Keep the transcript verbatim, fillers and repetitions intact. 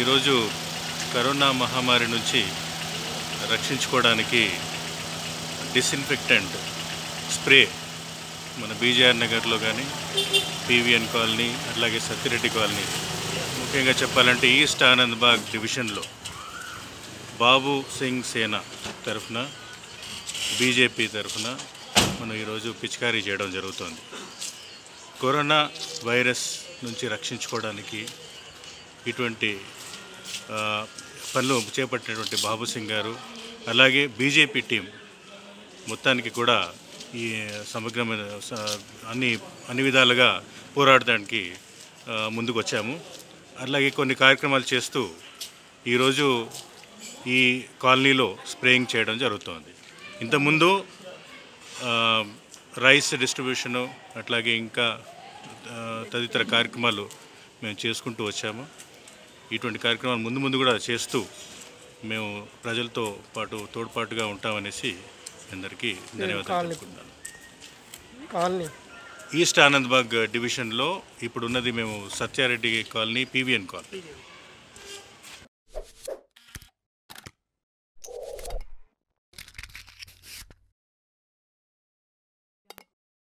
ఈరోజు కరోనా మహమ్మారి నుంచి రక్షించుకోవడానికి డిస్ఇన్ఫెక్టెంట్ స్ప్రే మన బీజేఆర్ నగర్లో కానీ పీవీఎన్ కాలనీ అలాగే సత్యరెడ్డి కాలనీ ముఖ్యంగా చెప్పాలంటే ఈస్ట్ ఆనంద్బాగ్ డివిజన్లో బాబు సింగ్ సేన తరఫున బీజేపీ తరఫున మనం ఈరోజు పిచికారీ చేయడం జరుగుతోంది. కరోనా వైరస్ నుంచి రక్షించుకోవడానికి ఇటువంటి పనులు చేపట్టినటువంటి బాబు సింగ్ గారు అలాగే బీజేపీ టీం మొత్తానికి కూడా ఈ సమగ్రమైన అన్ని అన్ని విధాలుగా పోరాడడానికి ముందుకు వచ్చాము. అలాగే కొన్ని కార్యక్రమాలు చేస్తూ ఈరోజు ఈ కాలనీలో స్ప్రేయింగ్ చేయడం జరుగుతోంది. ఇంతకుముందు రైస్ డిస్ట్రిబ్యూషను అట్లాగే ఇంకా తదితర కార్యక్రమాలు మేము చేసుకుంటూ వచ్చాము. ఇటువంటి కార్యక్రమాలు ముందు ముందు కూడా చేస్తూ మేము ప్రజలతో పాటు తోడ్పాటుగా ఉంటామనేసి అందరికీ ధన్యవాదాలు తెలుపుకుంటున్నాను. ఈస్ట్ ఆనంద్బాగ్ డివిజన్లో ఇప్పుడున్నది మేము సత్యారెడ్డి కాలనీ, పీవీఎన్ కాలనీ.